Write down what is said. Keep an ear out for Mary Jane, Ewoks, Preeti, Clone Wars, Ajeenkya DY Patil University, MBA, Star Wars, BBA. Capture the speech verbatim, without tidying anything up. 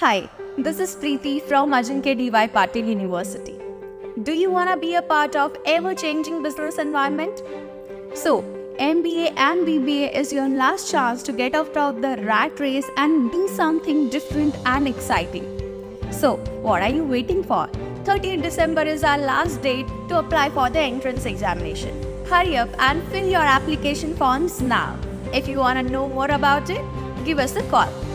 Hi, this is Preeti from Ajeenkya D Y Patil University. Do you want to be a part of ever-changing business environment? So, M B A and B B A is your last chance to get out of the rat race and do something different and exciting. So, what are you waiting for? thirtieth December is our last date to apply for the entrance examination. Hurry up and fill your application forms now. If you want to know more about it, give us a call.